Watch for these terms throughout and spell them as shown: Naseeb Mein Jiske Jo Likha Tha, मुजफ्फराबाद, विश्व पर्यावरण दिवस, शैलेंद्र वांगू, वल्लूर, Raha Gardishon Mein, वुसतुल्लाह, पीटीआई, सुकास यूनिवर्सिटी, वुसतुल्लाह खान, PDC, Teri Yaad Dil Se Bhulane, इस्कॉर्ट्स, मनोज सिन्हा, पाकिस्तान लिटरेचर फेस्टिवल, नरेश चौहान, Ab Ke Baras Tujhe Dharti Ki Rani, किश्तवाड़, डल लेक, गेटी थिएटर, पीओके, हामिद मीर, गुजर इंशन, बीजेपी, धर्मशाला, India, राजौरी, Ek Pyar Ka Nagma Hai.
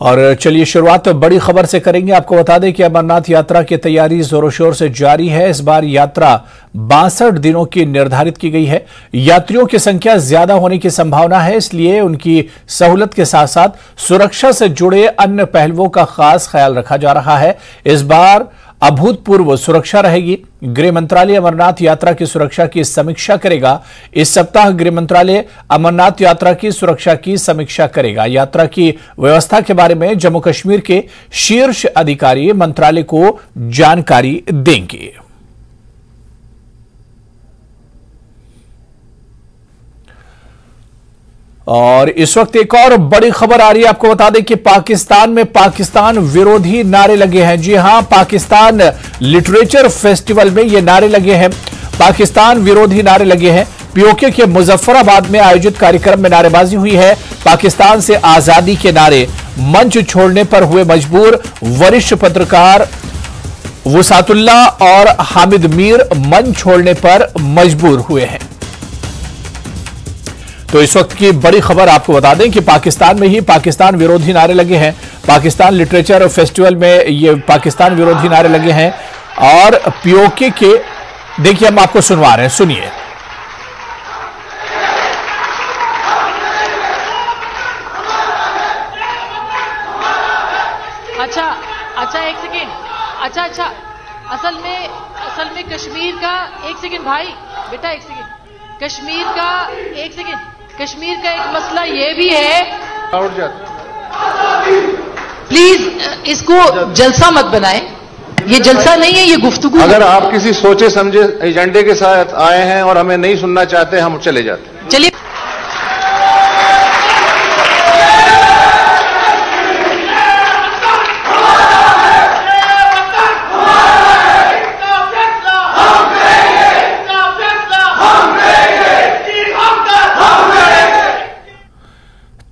और चलिए शुरुआत बड़ी खबर से करेंगे। आपको बता दें कि अमरनाथ यात्रा की तैयारी जोरों शोर से जारी है। इस बार यात्रा 62 दिनों की निर्धारित की गई है। यात्रियों की संख्या ज्यादा होने की संभावना है, इसलिए उनकी सहूलत के साथ साथ सुरक्षा से जुड़े अन्य पहलुओं का खास ख्याल रखा जा रहा है। इस बार अभूतपूर्व सुरक्षा रहेगी। गृह मंत्रालय अमरनाथ यात्रा की सुरक्षा की समीक्षा करेगा। इस सप्ताह गृह मंत्रालय अमरनाथ यात्रा की सुरक्षा की समीक्षा करेगा। यात्रा की व्यवस्था के बारे में जम्मू कश्मीर के शीर्ष अधिकारी मंत्रालय को जानकारी देंगे। और इस वक्त एक और बड़ी खबर आ रही है। आपको बता दें कि पाकिस्तान में पाकिस्तान विरोधी नारे लगे हैं। जी हां, पाकिस्तान लिटरेचर फेस्टिवल में ये नारे लगे हैं, पाकिस्तान विरोधी नारे लगे हैं। पीओके के मुजफ्फराबाद में आयोजित कार्यक्रम में नारेबाजी हुई है। पाकिस्तान से आजादी के नारे, मंच छोड़ने पर हुए मजबूर। वरिष्ठ पत्रकार वुसतुल्लाह और हामिद मीर मंच छोड़ने पर मजबूर हुए हैं। तो इस वक्त की बड़ी खबर आपको बता दें कि पाकिस्तान में ही पाकिस्तान विरोधी नारे लगे हैं। पाकिस्तान लिटरेचर फेस्टिवल में ये पाकिस्तान विरोधी नारे लगे हैं। और पीओके के देखिए हम आपको सुनवा रहे हैं, सुनिए। अच्छा एक सेकेंड, अच्छा असल में कश्मीर का, एक सेकेंड भाई बेटा, एक सेकेंड, कश्मीर का, एक सेकेंड, कश्मीर का एक मसला ये भी है, प्लीज इसको जलसा मत बनाएं, ये जलसा नहीं है, ये गुफ्तगू। अगर आप किसी सोचे समझे एजेंडे के साथ आए हैं और हमें नहीं सुनना चाहते, हम चले जाते हैं। चलिए,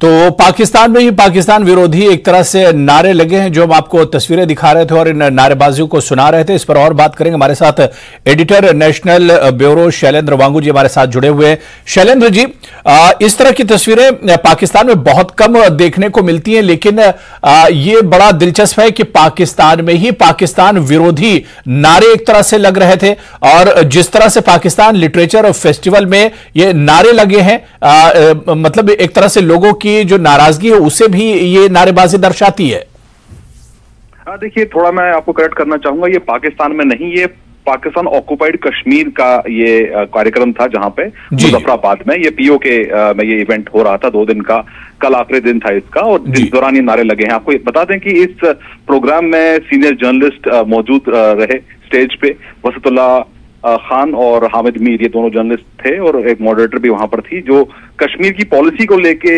तो पाकिस्तान में ही पाकिस्तान विरोधी एक तरह से नारे लगे हैं, जो हम आपको तस्वीरें दिखा रहे थे और इन नारेबाजियों को सुना रहे थे। इस पर और बात करेंगे, हमारे साथ एडिटर नेशनल ब्यूरो शैलेंद्र वांगू जी हमारे साथ जुड़े हुए हैं। शैलेंद्र जी, इस तरह की तस्वीरें पाकिस्तान में बहुत कम देखने को मिलती हैं, लेकिन ये बड़ा दिलचस्प है कि पाकिस्तान में ही पाकिस्तान विरोधी नारे एक तरह से लग रहे थे, और जिस तरह से पाकिस्तान लिटरेचर फेस्टिवल में ये नारे लगे हैं, मतलब एक तरह से लोगों की जो नाराजगी है उसे भी ये नारेबाजी दर्शाती है। देखिए, थोड़ा मैं आपको करेक्ट करना चाहूंगा, ये पाकिस्तान में नहीं, ये पाकिस्तान ऑक्युपाइड कश्मीर का ये कार्यक्रम था, जहां पे मुजफ्फराबाद में ये पीओके में ये इवेंट हो रहा था 2 दिन का, कल आखिरी दिन था इसका, और जिस दौरान ये नारे लगे हैं। आपको बता दें कि इस प्रोग्राम में सीनियर जर्नलिस्ट मौजूद रहे स्टेज पे, वसतुल्लाह खान और हामिद मीर, ये दोनों जर्नलिस्ट थे, और एक मॉडरेटर भी वहां पर थी, जो कश्मीर की पॉलिसी को लेके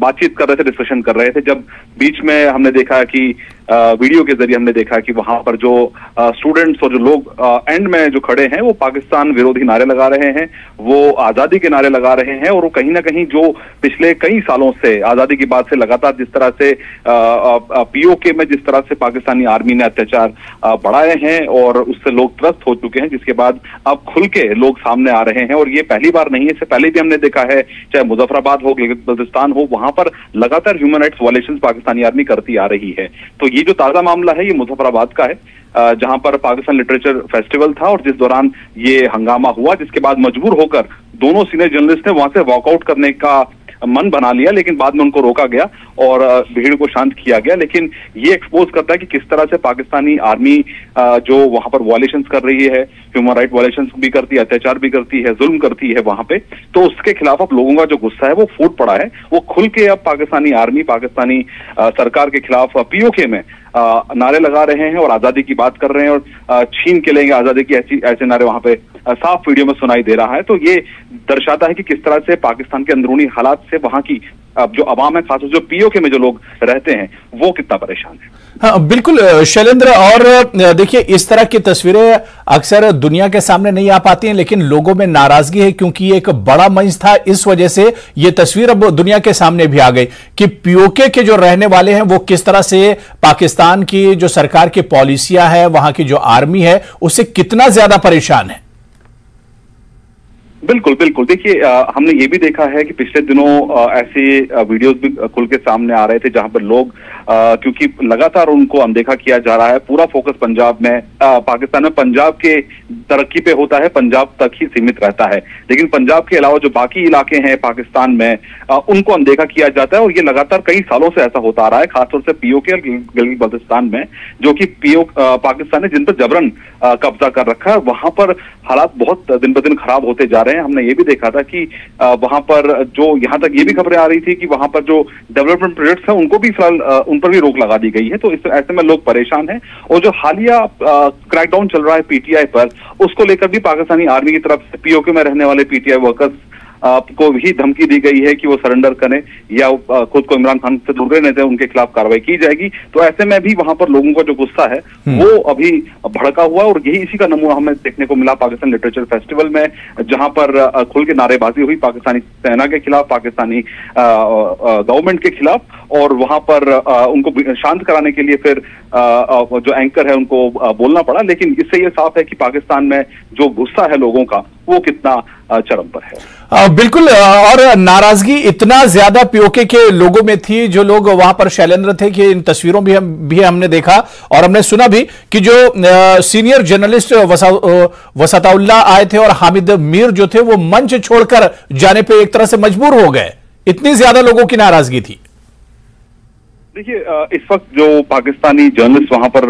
बातचीत कर रहे थे, डिस्कशन कर रहे थे। जब बीच में हमने देखा कि वीडियो के जरिए हमने देखा कि वहां पर जो स्टूडेंट्स और जो लोग एंड में जो खड़े हैं वो पाकिस्तान विरोधी नारे लगा रहे हैं, वो आजादी के नारे लगा रहे हैं, और वो कहीं ना कहीं जो पिछले कई सालों से आजादी की बात से लगातार जिस तरह से पीओके में जिस तरह से पाकिस्तानी आर्मी ने अत्याचार बढ़ाए हैं और उससे लोग त्रस्त हो चुके हैं, जिसके बाद अब खुल के लोग सामने आ रहे हैं। और ये पहली बार नहीं है, इससे पहले भी हमने देखा है, चाहे मुजफ्फराबाद हो, गिलगित बल्टिस्तान हो, वहां पर लगातार human rights violation Pakistani army करती आ रही है। तो ये जो ताजा मामला है ये मुजफ्फराबाद का है, जहां पर पाकिस्तान लिटरेचर फेस्टिवल था और जिस दौरान ये हंगामा हुआ, जिसके बाद मजबूर होकर दोनों सीनियर जर्नलिस्ट ने वहां से वॉकआउट करने का मन बना लिया, लेकिन बाद में उनको रोका गया और भीड़ को शांत किया गया। लेकिन ये एक्सपोज करता है कि किस तरह से पाकिस्तानी आर्मी जो वहां पर वायलेशंस कर रही है, ह्यूमन राइट वायलेशंस भी करती है, अत्याचार भी करती है, जुल्म करती है वहां पे, तो उसके खिलाफ अब लोगों का जो गुस्सा है वो फूट पड़ा है, वो खुल के अब पाकिस्तानी आर्मी, पाकिस्तानी सरकार के खिलाफ पीओके में नारे लगा रहे हैं और आजादी की बात कर रहे हैं, और छीन के लेंगे आजादी की, ऐसे नारे वहां पे साफ वीडियो में सुनाई दे रहा है। तो ये दर्शाता है कि किस तरह से पाकिस्तान के अंदरूनी हालात से वहां की अब जो आवाम है, खासतौर जो पीओके में जो लोग रहते हैं, वो कितना परेशान है। हाँ बिल्कुल शैलेंद्र, और देखिए इस तरह की तस्वीरें अक्सर दुनिया के सामने नहीं आ पाती हैं, लेकिन लोगों में नाराजगी है क्योंकि ये एक बड़ा मंच था, इस वजह से ये तस्वीर अब दुनिया के सामने भी आ गई कि पीओके के जो रहने वाले हैं वो किस तरह से पाकिस्तान की जो सरकार की पॉलिसियां है, वहां की जो आर्मी है, उससे कितना ज्यादा परेशान है। बिल्कुल बिल्कुल। देखिए हमने ये भी देखा है कि पिछले दिनों ऐसे वीडियोस भी खुल के सामने आ रहे थे जहां पर लोग क्योंकि लगातार उनको अनदेखा किया जा रहा है। पूरा फोकस पंजाब में पाकिस्तान में पंजाब के तरक्की पे होता है, पंजाब तक ही सीमित रहता है, लेकिन पंजाब के अलावा जो बाकी इलाके हैं पाकिस्तान में उनको अनदेखा किया जाता है और ये लगातार कई सालों से ऐसा होता आ रहा है, खासतौर से पीओके और गिलगित बल्टिस्तान में, जो कि पाकिस्तान ने जिन पर जबरन कब्जा कर रखा है। वहां पर हालात बहुत दिन ब दिन खराब होते जा रहे हैं। हमने ये भी देखा था कि वहां पर जो यहां तक ये भी खबरें आ रही थी कि वहां पर जो डेवलपमेंट प्रोजेक्ट्स हैं उनको भी फिलहाल उन पर भी रोक लगा दी गई है। तो ऐसे में लोग परेशान हैं और जो हालिया क्रैकडाउन चल रहा है पीटीआई पर, उसको लेकर भी पाकिस्तानी आर्मी की तरफ से पीओके में रहने वाले पीटीआई वर्कर्स को भी धमकी दी गई है कि वो सरेंडर करें या खुद को इमरान खान से दूर रहने दें, उनके खिलाफ कार्रवाई की जाएगी। तो ऐसे में भी वहां पर लोगों का जो गुस्सा है वो अभी भड़का हुआ और यही इसी का नमूना हमें देखने को मिला पाकिस्तान लिटरेचर फेस्टिवल में, जहां पर खुल के नारेबाजी हुई पाकिस्तानी सेना के खिलाफ, पाकिस्तानी गवर्नमेंट के खिलाफ, और वहां पर उनको शांत कराने के लिए फिर जो एंकर है उनको बोलना पड़ा। लेकिन इससे ये साफ है कि पाकिस्तान में जो गुस्सा है लोगों का वो कितना चरम पर है। बिल्कुल, और नाराजगी इतना ज्यादा पीओके के लोगों में थी, जो लोग वहां पर शैलेंद्र थे, कि इन तस्वीरों भी हमने देखा और हमने सुना भी कि जो सीनियर जर्नलिस्ट वुसतुल्लाह आए थे और हामिद मीर जो थे वो मंच छोड़कर जाने पर एक तरह से मजबूर हो गए, इतनी ज्यादा लोगों की नाराजगी थी। देखिए इस वक्त जो पाकिस्तानी जर्नलिस्ट वहां पर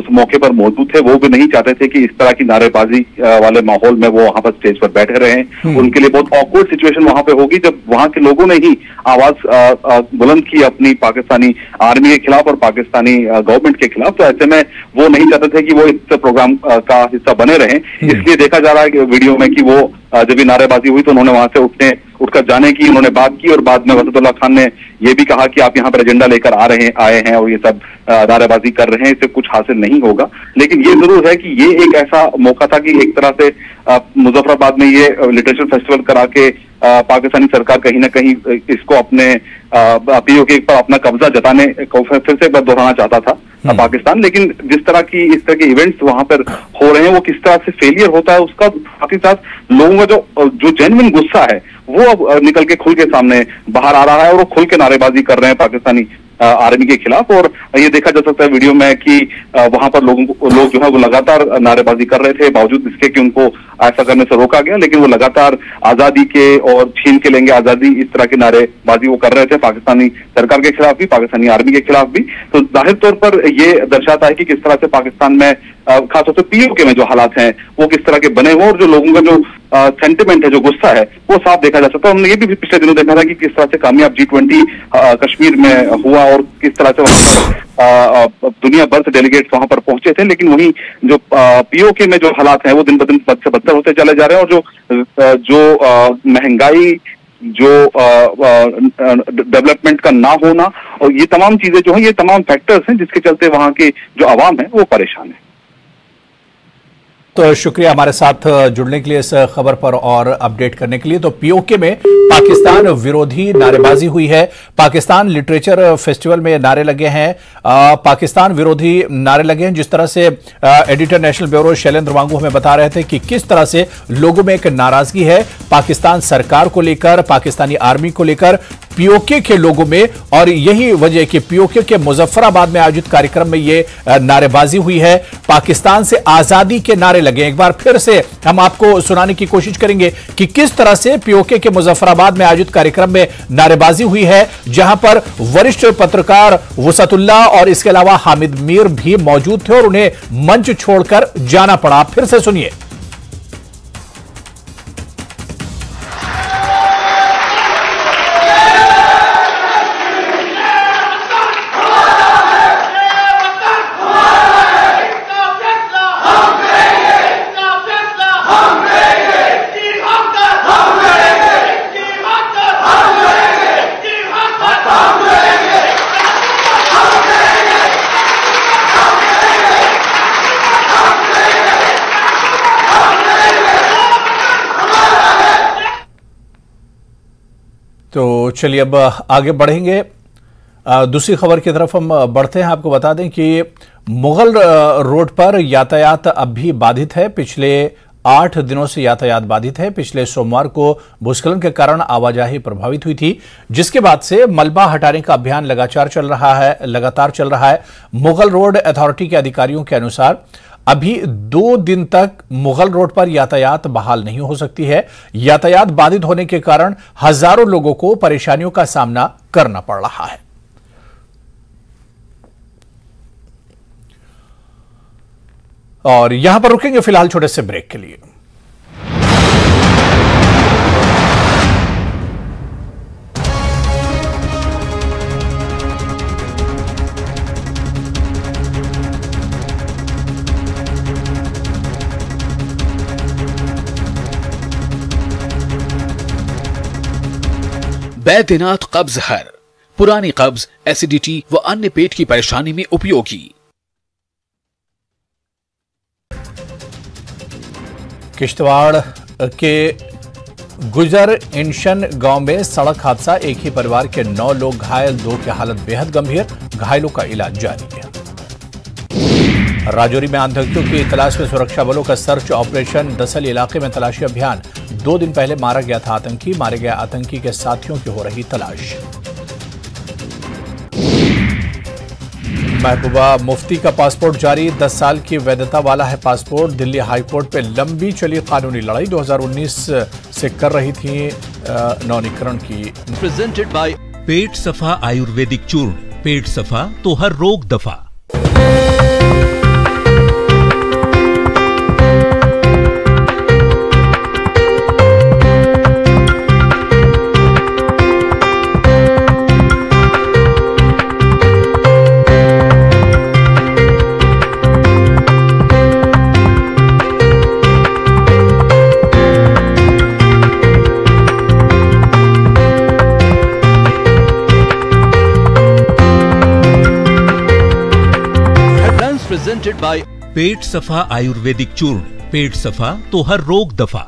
उस मौके पर मौजूद थे वो भी नहीं चाहते थे कि इस तरह की नारेबाजी वाले माहौल में वो वहां पर स्टेज पर बैठे रहे। उनके लिए बहुत ऑकवर्ड सिचुएशन वहां पे होगी, जब वहां के लोगों ने ही आवाज बुलंद की अपनी पाकिस्तानी आर्मी के खिलाफ और पाकिस्तानी गवर्नमेंट के खिलाफ। तो ऐसे में वो नहीं चाहते थे कि वो इस प्रोग्राम का हिस्सा बने रहें, इसलिए देखा जा रहा है वीडियो में कि वो जब ये नारेबाजी हुई तो उन्होंने वहां से उठकर जाने की उन्होंने बात की और बाद में वुसतुल्लाह खान ने ये भी कहा कि आप यहाँ पर एजेंडा लेकर आए हैं और ये सब नारेबाजी कर रहे हैं, इससे कुछ हासिल नहीं होगा। लेकिन ये जरूर है कि ये एक ऐसा मौका था कि एक तरह से मुजफ्फराबाद में ये लिटरेचर फेस्टिवल करा के पाकिस्तानी सरकार कहीं ना कहीं इसको अपने पीओके पर अपना कब्जा जताने को फिर से एक बार दोहराना चाहता था पाकिस्तान। लेकिन इस तरह के इवेंट्स वहां पर हो रहे हैं, वो किस तरह से फेलियर होता है उसका, साथ ही साथ लोगों का जो जेन्युइन गुस्सा है वो अब निकल के खुल के सामने बाहर आ रहा है और वो खुल के नारेबाजी कर रहे हैं पाकिस्तानी आर्मी के खिलाफ। और ये देखा जा सकता है वीडियो में कि वहां पर लोग जो है वो लगातार नारेबाजी कर रहे थे, बावजूद इसके कि उनको ऐसा करने से रोका गया, लेकिन वो लगातार आजादी के और छीन के लेंगे आजादी, इस तरह की नारेबाजी वो कर रहे थे पाकिस्तानी सरकार के खिलाफ भी, पाकिस्तानी आर्मी के खिलाफ भी। तो जाहिर तौर पर ये दर्शाता है कि किस तरह से पाकिस्तान में खासतौर से पीओके में जो हालात हैं वो किस तरह के बने हुए और जो लोगों का जो सेंटिमेंट है, जो गुस्सा है, वो साफ देखा जा सकता है। हमने ये भी पिछले दिनों देखा था कि किस तरह से कामयाब G20 कश्मीर में हुआ और किस तरह से वहां पर दुनिया भर से डेलीगेट्स वहां पर पहुंचे थे, लेकिन वहीं जो पीओके में जो हालात हैं वो दिन ब दिन से बदतर होते चले जा रहे हैं। और जो महंगाई, जो डेवलपमेंट का ना होना, और ये तमाम चीजें जो है, ये तमाम फैक्टर्स हैं जिसके चलते वहां के जो आवाम है वो परेशान है। तो शुक्रिया हमारे साथ जुड़ने के लिए, इस खबर पर और अपडेट करने के लिए। तो पीओके में पाकिस्तान विरोधी नारेबाजी हुई है, पाकिस्तान लिटरेचर फेस्टिवल में नारे लगे हैं, पाकिस्तान विरोधी नारे लगे हैं। जिस तरह से एडिटर नेशनल ब्यूरो शैलेंद्र वांगू हमें बता रहे थे कि किस तरह से लोगों में एक नाराजगी है पाकिस्तान सरकार को लेकर, पाकिस्तानी आर्मी को लेकर, पीओके के लोगों में। और यही वजह कि पीओके के मुजफ्फराबाद में आयोजित कार्यक्रम में ये नारेबाजी हुई है, पाकिस्तान से आजादी के नारे लगे। एक बार फिर से हम आपको सुनाने की कोशिश करेंगे कि किस तरह से पीओके के मुजफ्फराबाद में आयोजित कार्यक्रम में नारेबाजी हुई है, जहां पर वरिष्ठ पत्रकार वुसतुल्लाह और इसके अलावा हामिद मीर भी मौजूद थे और उन्हें मंच छोड़कर जाना पड़ा। फिर से सुनिए। तो चलिए अब आगे बढ़ेंगे, दूसरी खबर की तरफ हम बढ़ते हैं। आपको बता दें कि मुगल रोड पर यातायात अब भी बाधित है। पिछले 8 दिनों से यातायात बाधित है। पिछले सोमवार को भूस्खलन के कारण आवाजाही प्रभावित हुई थी, जिसके बाद से मलबा हटाने का अभियान लगातार चल रहा है। मुगल रोड अथॉरिटी के अधिकारियों के अनुसार अभी 2 दिन तक मुगल रोड पर यातायात बहाल नहीं हो सकती है। यातायात बाधित होने के कारण हजारों लोगों को परेशानियों का सामना करना पड़ रहा है। और यहां पर रुकेंगे फिलहाल छोटे से ब्रेक के लिए। बैद्यनाथ कब्ज हर, पुरानी कब्ज, एसिडिटी व अन्य पेट की परेशानी में उपयोगी। किश्तवाड़ के गुजर इंशन गांव में सड़क हादसा, एक ही परिवार के 9 लोग घायल, 2 की हालत बेहद गंभीर, घायलों का इलाज जारी है। राजौरी में आतंकियों की तलाश में सुरक्षा बलों का सर्च ऑपरेशन, दसल इलाके में तलाशी अभियान। 2 दिन पहले मारा गया था आतंकी, मारे गए आतंकी के साथियों की हो रही तलाश। महबूबा मुफ्ती का पासपोर्ट जारी, 10 साल की वैधता वाला है पासपोर्ट। दिल्ली हाईकोर्ट पे लंबी चली कानूनी लड़ाई, 2019 से कर रही थी नौनीकरण की। प्रेजेंटेड बाय पेट सफा आयुर्वेदिक चूर्ण, पेट सफा तो हर रोग दफा। Presented by पेट सफा आयुर्वेदिक चूर्ण, पेट सफा तो हर रोग दफा।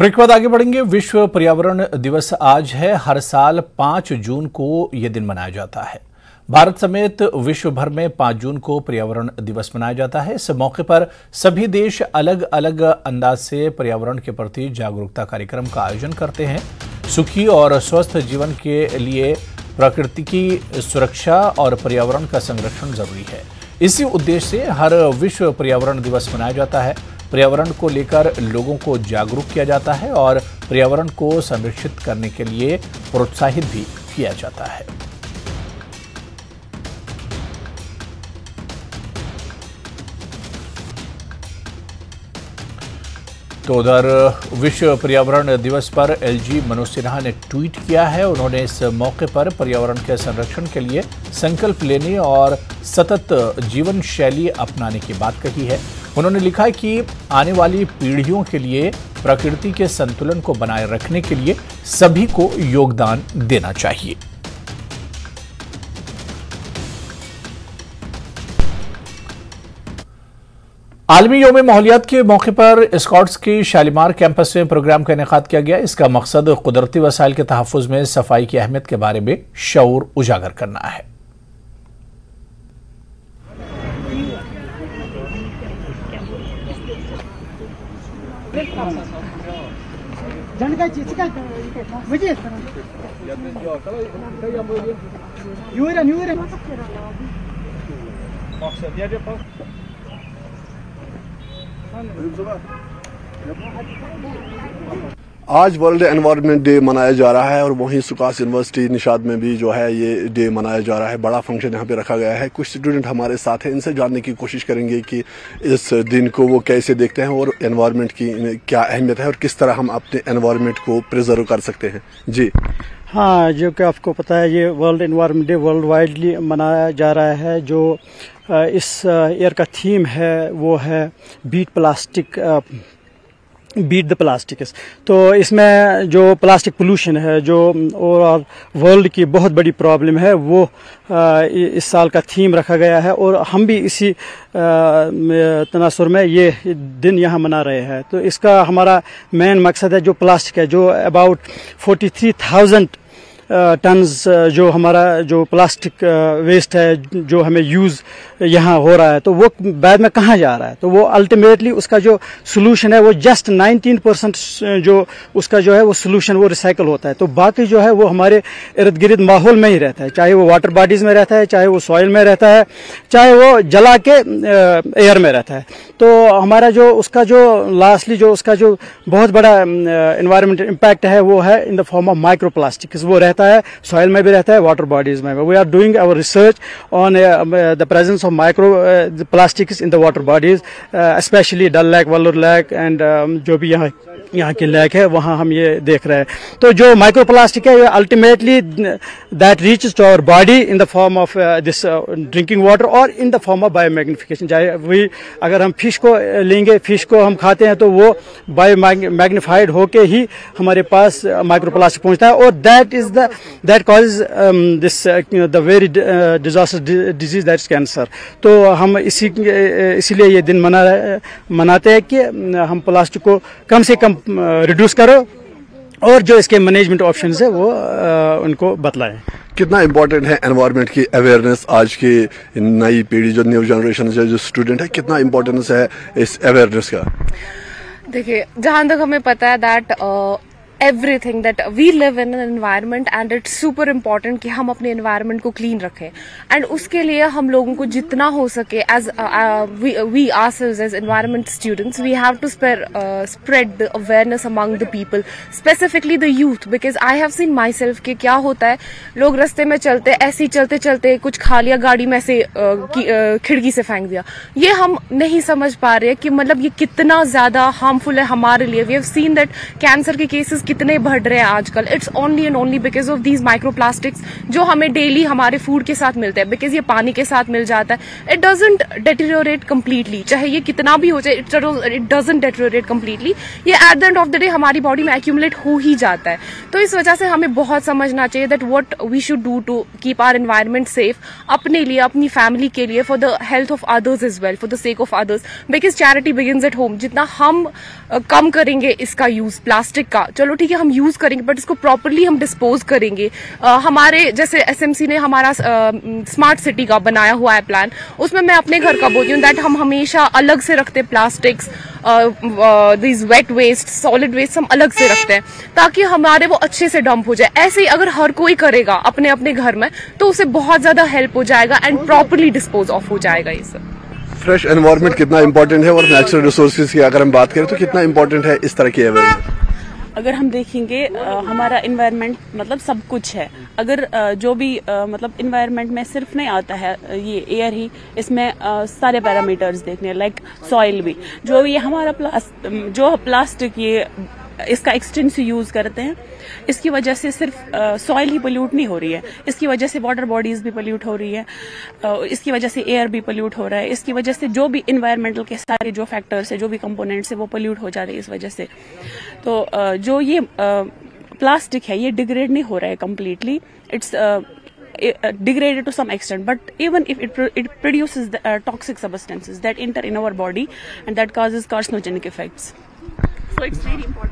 ब्रेक बाद आगे बढ़ेंगे। विश्व पर्यावरण दिवस आज है। हर साल 5 जून को यह दिन मनाया जाता है। भारत समेत विश्व भर में 5 जून को पर्यावरण दिवस मनाया जाता है। इस मौके पर सभी देश अलग अलग अंदाज से पर्यावरण के प्रति जागरूकता कार्यक्रम का आयोजन करते हैं। सुखी और स्वस्थ जीवन के लिए प्रकृति की सुरक्षा और पर्यावरण का संरक्षण जरूरी है। इसी उद्देश्य से हर विश्व पर्यावरण दिवस मनाया जाता है। पर्यावरण को लेकर लोगों को जागरूक किया जाता है और पर्यावरण को संरक्षित करने के लिए प्रोत्साहित भी किया जाता है। तो उधर विश्व पर्यावरण दिवस पर एलजी मनोज सिन्हा ने ट्वीट किया है। उन्होंने इस मौके पर पर्यावरण के संरक्षण के लिए संकल्प लेने और सतत जीवन शैली अपनाने की बात कही है। उन्होंने लिखा है कि आने वाली पीढ़ियों के लिए प्रकृति के संतुलन को बनाए रखने के लिए सभी को योगदान देना चाहिए। आलमी योम माहौलियात के मौके पर इस्कॉर्ट्स के शालीमार कैंपस में प्रोग्राम का इनेकाद किया गया। इसका मकसद कुदरती वसाइल के तहफ़्फ़ुज़ में सफाई की अहमियत के बारे में शऊर उजागर करना है। आज वर्ल्ड एनवायरनमेंट डे मनाया जा रहा है और वहीं सुकास यूनिवर्सिटी निशाद में भी जो है ये डे मनाया जा रहा है। बड़ा फंक्शन यहाँ पे रखा गया है। कुछ स्टूडेंट हमारे साथ हैं, इनसे जानने की कोशिश करेंगे कि इस दिन को वो कैसे देखते हैं और एनवायरनमेंट की क्या अहमियत है और किस तरह हम अपने एनवायरनमेंट को प्रिजर्व कर सकते हैं। जी हाँ, जो कि आपको पता है ये world environment day world widely मनाया जा रहा है। जो इस ईयर का थीम है वो है beat plastic, beat the plastics. तो इसमें जो प्लास्टिक पोल्यूशन है जो ओवरऑल वर्ल्ड की बहुत बड़ी प्रॉब्लम है वो इस साल का थीम रखा गया है और हम भी इसी तनासुर में ये दिन यहाँ मना रहे हैं। तो इसका हमारा मेन मकसद है जो प्लास्टिक है, जो अबाउट 43,000 टन्स जो हमारा जो प्लास्टिक वेस्ट है जो हमें यूज़ यहाँ हो रहा है, तो वो बाद में कहाँ जा रहा है। तो वो अल्टीमेटली उसका जो सोल्यूशन है वो जस्ट 19% जो उसका जो है वो सोल्यूशन वो रिसाइकल होता है। तो बाकी जो है वो हमारे इर्द गिर्द माहौल में ही रहता है, चाहे वो वाटर बॉडीज़ में रहता है, चाहे वो सॉइल में रहता है, चाहे वो जला के एयर में रहता है। तो हमारा जो उसका जो लास्टली जो उसका जो बहुत बड़ा एनवायरमेंटल इम्पैक्ट है वो है in the form of micro plastics. वो रहता है सॉइल में भी रहता है, वाटर बॉडीज़ में भी। We are doing our research on the presence of micro plastics in the water bodies, specially डल लेक, वल्लूर lake and जो भी यहाँ के लेक है वहाँ हम ये देख रहे हैं। तो जो माइक्रो प्लास्टिक है ये ultimately that reaches to our body in the form of this drinking water और in the form of biomagnification. चाहे वही अगर हम फिश को लेंगे, फिश को हम खाते हैं तो वो बायोमैग्निफाइड होके ही हमारे पास माइक्रो प्लास्टिक पहुँचता है और that causes this the very disaster disease that is cancer. तो हम इसीलिए ये दिन मनाते हैं कि हम प्लास्टिक को कम से कम रिड्यूस करो और जो इसके मैनेजमेंट ऑप्शंस है वो उनको बतलाएं। कितना इम्पोर्टेंट है एनवायरनमेंट की अवेयरनेस आज की नई पीढ़ी जो न्यू जनरेशन है जो स्टूडेंट है, कितना इम्पोर्टेंस है इस अवेयरनेस का? देखिए, जहाँ तक हमें पता है that everything that we live in an environment and it's super important कि हम अपने environment को clean रखें and उसके लिए हम लोगों को जितना हो सके as we ourselves as environment students we have to spread the awareness among the people, specifically the youth, because I have seen myself कि क्या होता है लोग रास्ते में चलते ऐसे ही चलते चलते कुछ खा लिया, गाड़ी में ऐसे खिड़की से फेंक दिया। ये हम नहीं समझ पा रहे कि मतलब ये कितना ज़्यादा हार्मफुल है हमारे लिए। We have seen that cancer के केसेस कितने बढ़ रहे हैं आजकल। It's only and only because of these micro plastics जो हमें डेली हमारे फूड के साथ मिलते हैं, बिकॉज ये पानी के साथ मिल जाता है। इट डजेंट डेटेरियोरेट कम्प्लीटली, चाहे ये कितना भी हो जाए इट डजेंट डेटेरियोरेट कम्प्लीटली। ये at the end of the day हमारी बॉडी में एक्यूमुलेट हो ही जाता है। तो इस वजह से हमें बहुत समझना चाहिए that what we should do to keep our environment safe, अपने लिए, अपनी फैमिली के लिए, for the health of others is well, for the sake of others, because charity begins at home. जितना हम कम करेंगे इसका यूज प्लास्टिक का, चलो ठीक है हम यूज करेंगे बट इसको प्रॉपरली हम डिस्पोज करेंगे। हमारे जैसे एसएमसी ने हमारा स्मार्ट सिटी का बनाया हुआ है प्लान, उसमें मैं अपने घर का बोलती हूँ दैट हम हमेशा अलग से रखते plastics, this wet waste, solid waste हम अलग से रखते हैं ताकि हमारे वो अच्छे से डंप हो जाए। ऐसे ही अगर हर कोई करेगा अपने अपने घर में तो उसे बहुत ज्यादा हेल्प हो जाएगा एंड प्रॉपरली डिस्पोज ऑफ हो जाएगा। ये सब फ्रेश एनवायरमेंट कितना इम्पोर्टेंट है और नेचुरल रिसोर्सेज की अगर हम बात करें तो कितना इम्पोर्टेंट है इस तरह की अवेयरनेस? अगर हम देखेंगे हमारा इन्वायरमेंट मतलब सब कुछ है। अगर जो भी मतलब इन्वायरमेंट में सिर्फ नहीं आता है ये एयर ही, इसमें सारे पैरामीटर्स देखने लाइक सॉइल भी। जो ये हमारा प्लास्टिक ये इसका एक्सटेंसिव यूज करते हैं, इसकी वजह से सिर्फ सॉइल ही पोल्यूट नहीं हो रही है, इसकी वजह से वाटर बॉडीज भी पोल्यूट हो रही है, इसकी वजह से एयर भी पोल्यूट हो रहा है, इसकी वजह से जो भी इन्वायरमेंटल के सारे जो फैक्टर्स है, जो भी कंपोनेंट्स है वो पोल्यूट हो जा रहे हैं इस वजह से। तो जो ये प्लास्टिक है ये डिग्रेड नहीं हो रहा है completely, it's degraded to some extent, but even if it produces the, toxic substances that enter in our body and that causes carcinogenic effects.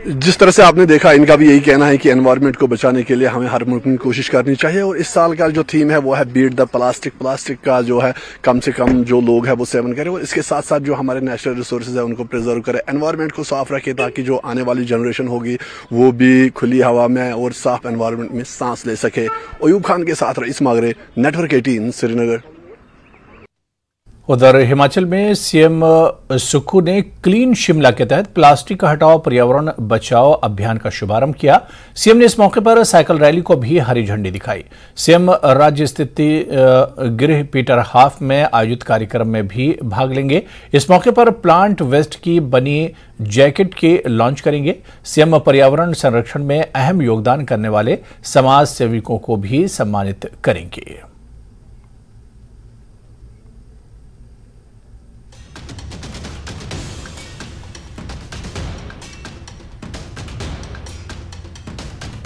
जिस तरह से आपने देखा, इनका भी यही कहना है कि एनवायरनमेंट को बचाने के लिए हमें हर मुमकिन कोशिश करनी चाहिए। और इस साल का जो थीम है वो है बीट द प्लास्टिक। प्लास्टिक का जो है कम से कम जो लोग है वो सेवन करें और इसके साथ साथ जो हमारे नेचुरल रिसोर्सेज है उनको प्रिजर्व करें, एनवायरनमेंट को साफ रखें ताकि जो आने वाली जनरेशन होगी वो भी खुली हवा में और साफ एनवायरनमेंट में सांस ले सके। अयूब खान के साथ रईस मागरे, नेटवर्क 18 श्रीनगर। उधर हिमाचल में सीएम सुक्खू ने क्लीन शिमला के तहत प्लास्टिक का हटाओ पर्यावरण बचाओ अभियान का शुभारंभ किया। सीएम ने इस मौके पर साइकिल रैली को भी हरी झंडी दिखाई। सीएम राज्य स्थिति गृह पीटर हाफ में आयोजित कार्यक्रम में भी भाग लेंगे। इस मौके पर प्लांट वेस्ट की बनी जैकेट के लॉन्च करेंगे। सीएम पर्यावरण संरक्षण में अहम योगदान करने वाले समाज सेविकों को भी सम्मानित करेंगे।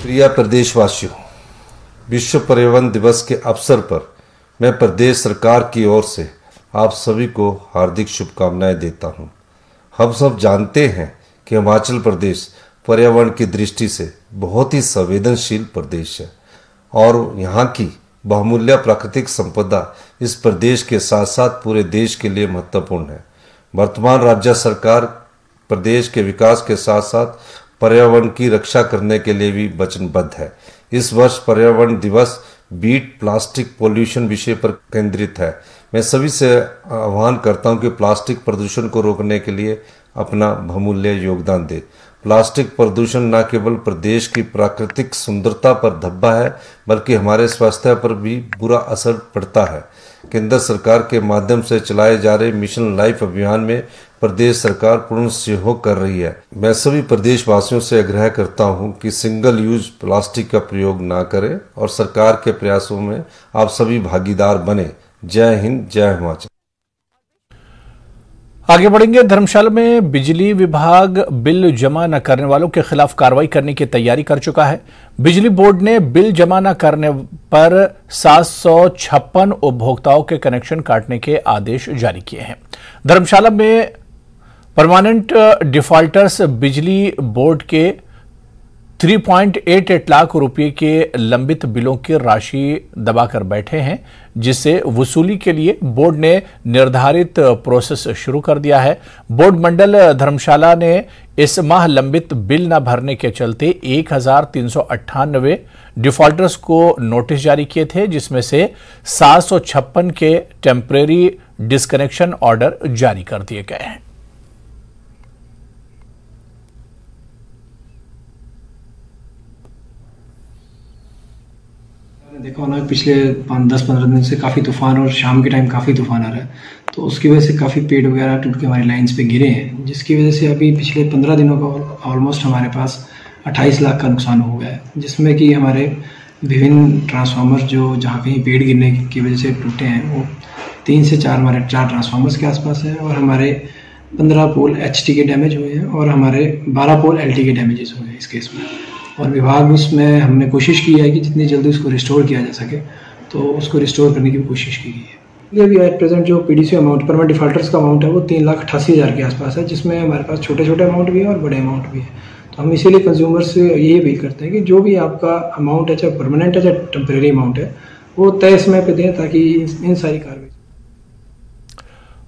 प्रिय प्रदेशवासियों, विश्व पर्यावरण दिवस के अवसर पर मैं प्रदेश सरकार की ओर से आप सभी को हार्दिक शुभकामनाएं देता हूं। हम सब जानते हैं कि हिमाचल प्रदेश पर्यावरण की दृष्टि से बहुत ही संवेदनशील प्रदेश है और यहाँ की बहुमूल्य प्राकृतिक संपदा इस प्रदेश के साथ साथ पूरे देश के लिए महत्वपूर्ण है। वर्तमान राज्य सरकार प्रदेश के विकास के साथ साथ पर्यावरण की रक्षा करने के लिए भी वचनबद्ध है। इस वर्ष पर्यावरण दिवस बीट प्लास्टिक पोल्यूशन विषय पर केंद्रित है। मैं सभी से आह्वान करता हूं कि प्लास्टिक प्रदूषण को रोकने के लिए अपना बहुमूल्य योगदान दें। प्लास्टिक प्रदूषण न केवल प्रदेश की प्राकृतिक सुंदरता पर धब्बा है बल्कि हमारे स्वास्थ्य पर भी बुरा असर पड़ता है। केंद्र सरकार के माध्यम से चलाए जा रहे मिशन लाइफ अभियान में प्रदेश सरकार पूर्ण सहयोग कर रही है। मैं सभी प्रदेशवासियों से आग्रह करता हूं कि सिंगल यूज प्लास्टिक का प्रयोग ना करें और सरकार के प्रयासों में आप सभी भागीदार बने। जय हिंद, जय हिमाचल। आगे बढ़ेंगे। धर्मशाला में बिजली विभाग बिल जमा न करने वालों के खिलाफ कार्रवाई करने की तैयारी कर चुका है। बिजली बोर्ड ने बिल जमा न करने पर 756 उपभोक्ताओं के कनेक्शन काटने के आदेश जारी किए हैं। धर्मशाला में परमानेंट डिफॉल्टर्स बिजली बोर्ड के 3.88 लाख रुपए के लंबित बिलों की राशि दबाकर बैठे हैं, जिसे वसूली के लिए बोर्ड ने निर्धारित प्रोसेस शुरू कर दिया है। बोर्ड मंडल धर्मशाला ने इस माह लंबित बिल न भरने के चलते 1398 डिफॉल्टर्स को नोटिस जारी किए थे, जिसमें से 756 के टेम्परेरी डिस्कनेक्शन ऑर्डर जारी कर दिए गए हैं। देखा होना पिछले 10-15 दिन से काफ़ी तूफान और शाम के टाइम काफ़ी तूफान आ रहा है, तो उसकी वजह से काफ़ी पेड़ वगैरह टूट के हमारी लाइंस पे गिरे हैं, जिसकी वजह से अभी पिछले 15 दिनों का ऑलमोस्ट हमारे पास 28 लाख का नुकसान हो गया है, जिसमें कि हमारे विभिन्न ट्रांसफार्मर जो जहाँ कहीं पेड़ गिरने की वजह से टूटे हैं वो 3 से 4 हमारे 4 ट्रांसफार्मर्स के आसपास हैं, और हमारे 15 पोल HT के डैमेज हुए हैं और हमारे 12 पोल LT के डैमेजेस हुए हैं इस केस में। और विभाग उसमें हमने कोशिश की है कि जितनी जल्दी उसको रिस्टोर किया जा सके, तो उसको रिस्टोर करने की भी कोशिश की गई है। अभी एट प्रेजेंट जो PDC अमाउंट परमानेंट डिफॉल्टर्स का अमाउंट है वो 3,88,000 के आसपास है, जिसमें हमारे पास छोटे छोटे अमाउंट भी है और बड़े अमाउंट भी है। तो हम इसीलिए कंज्यूमर से यही अपील करते हैं कि जो भी आपका अमाउंट है, चाहे परमानेंट है चाहे टेम्परेरी अमाउंट है, वो तय समय पर दें ताकि इन सारी कार्रवाई।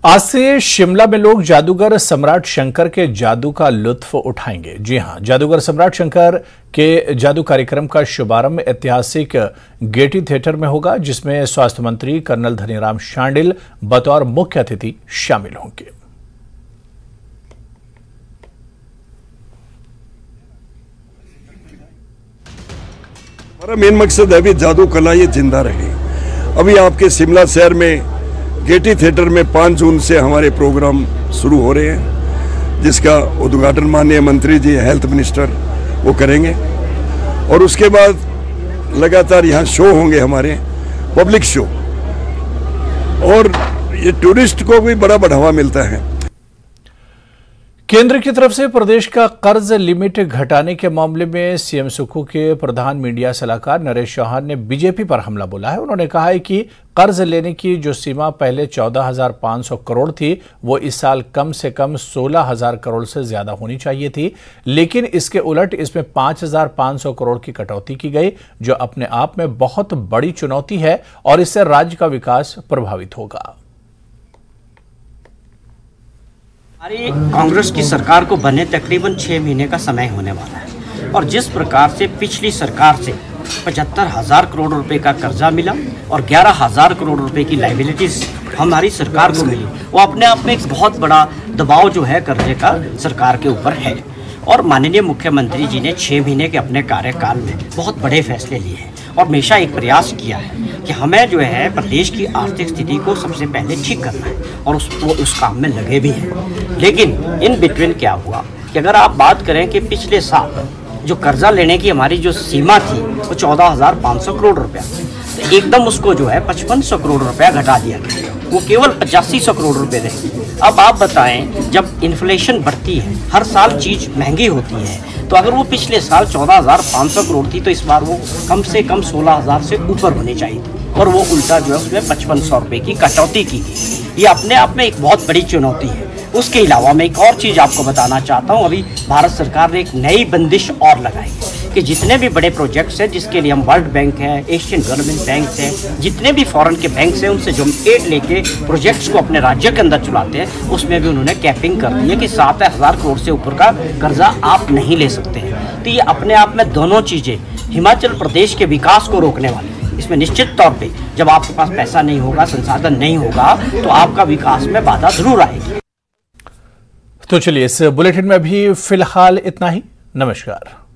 आज से शिमला में लोग जादूगर सम्राट शंकर के जादू का लुत्फ उठाएंगे। जी हां, जादूगर सम्राट शंकर के जादू कार्यक्रम का शुभारंभ ऐतिहासिक गेटी थिएटर में होगा, जिसमें स्वास्थ्य मंत्री कर्नल धनीराम शांडिल बतौर मुख्य अतिथि शामिल होंगे। हमारा मेन मकसद है भी जादू कला ये जिंदा रहे। अभी आपके शिमला शहर में गेटी थिएटर में 5 जून से हमारे प्रोग्राम शुरू हो रहे हैं, जिसका उद्घाटन माननीय मंत्री जी हेल्थ मिनिस्टर वो करेंगे, और उसके बाद लगातार यहाँ शो होंगे हमारे पब्लिक शो, और ये टूरिस्ट को भी बड़ा बढ़ावा मिलता है। केंद्र की तरफ से प्रदेश का कर्ज लिमिट घटाने के मामले में सीएम सुक्खू के प्रधान मीडिया सलाहकार नरेश चौहान ने बीजेपी पर हमला बोला है। उन्होंने कहा है कि कर्ज लेने की जो सीमा पहले 14,500 करोड़ थी वो इस साल कम से कम 16,000 करोड़ से ज्यादा होनी चाहिए थी, लेकिन इसके उलट इसमें 5,500 करोड़ की कटौती की गई, जो अपने आप में बहुत बड़ी चुनौती है और इससे राज्य का विकास प्रभावित होगा। अरे कांग्रेस की सरकार को बने तकरीबन 6 महीने का समय होने वाला है, और जिस प्रकार से पिछली सरकार से 75,000 करोड़ रुपए का कर्जा मिला और 11,000 करोड़ रुपए की लाइबिलिटीज हमारी सरकार को मिली, वो अपने आप में एक बहुत बड़ा दबाव जो है कर्जे का सरकार के ऊपर है। और माननीय मुख्यमंत्री जी ने 6 महीने के अपने कार्यकाल में बहुत बड़े फैसले लिए हैं और हमेशा एक प्रयास किया है कि हमें जो है प्रदेश की आर्थिक स्थिति को सबसे पहले ठीक करना है, और उस काम में लगे भी हैं। लेकिन इन बिटवीन क्या हुआ कि अगर आप बात करें कि पिछले साल जो कर्जा लेने की हमारी जो सीमा थी वो 14,500 करोड़ रुपया, एकदम उसको जो है 5,500 करोड़ रुपया घटा दिया गया, वो केवल 8,500 करोड़ रुपए रहे। अब आप बताएं, जब इन्फ्लेशन बढ़ती है, हर साल चीज़ महंगी होती है, तो अगर वो पिछले साल 14,500 करोड़ थी तो इस बार वो कम से कम 16,000 से ऊपर होनी चाहिए थी, और वो उल्टा जो है उसमें 5,500 रुपये की कटौती की गई। ये अपने आप में एक बहुत बड़ी चुनौती है। उसके अलावा मैं एक और चीज़ आपको बताना चाहता हूँ, अभी भारत सरकार ने एक नई बंदिश और लगाई है कि जितने भी बड़े प्रोजेक्ट्स हैं जिसके लिए हम वर्ल्ड बैंक है, एशियन डेवलपमेंट बैंक है, जितने भी फॉरेन के बैंक हैं उनसे जो हम एड लेके प्रोजेक्ट्स को अपने राज्य के अंदर चलाते हैं उसमें भी उन्होंने कैपिंग कर दी है कि 7,000 करोड़ से ऊपर का कर्जा आप नहीं ले सकते हैं। तो ये अपने आप में दोनों चीज़ें हिमाचल प्रदेश के विकास को रोकने वाली है। इसमें निश्चित तौर पे जब आपके पास पैसा नहीं होगा, संसाधन नहीं होगा, तो आपका विकास में बाधा जरूर आएगी। तो चलिए इस बुलेटिन में भी फिलहाल इतना ही। नमस्कार।